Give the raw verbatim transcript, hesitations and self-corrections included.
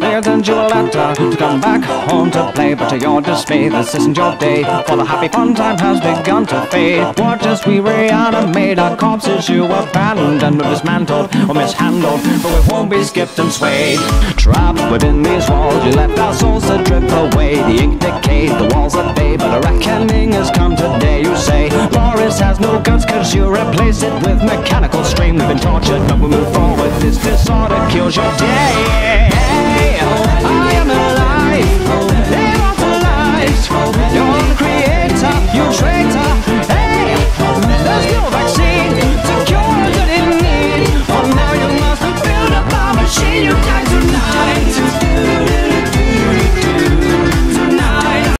They attend you a letter to come back home to play, but to your dismay, this isn't your day, for the happy fun time has begun to fade. Watch as we reanimate our corpses you abandoned, or dismantled, or mishandled, but we won't be skipped and swayed. Trapped within these walls, you let our souls to drift away. The ink decayed, the walls are fade, but a reckoning has come today. You say, Boris has no guts, cause you replace it with mechanical strain. We've been tortured, but we move forward. This disorder kills your day.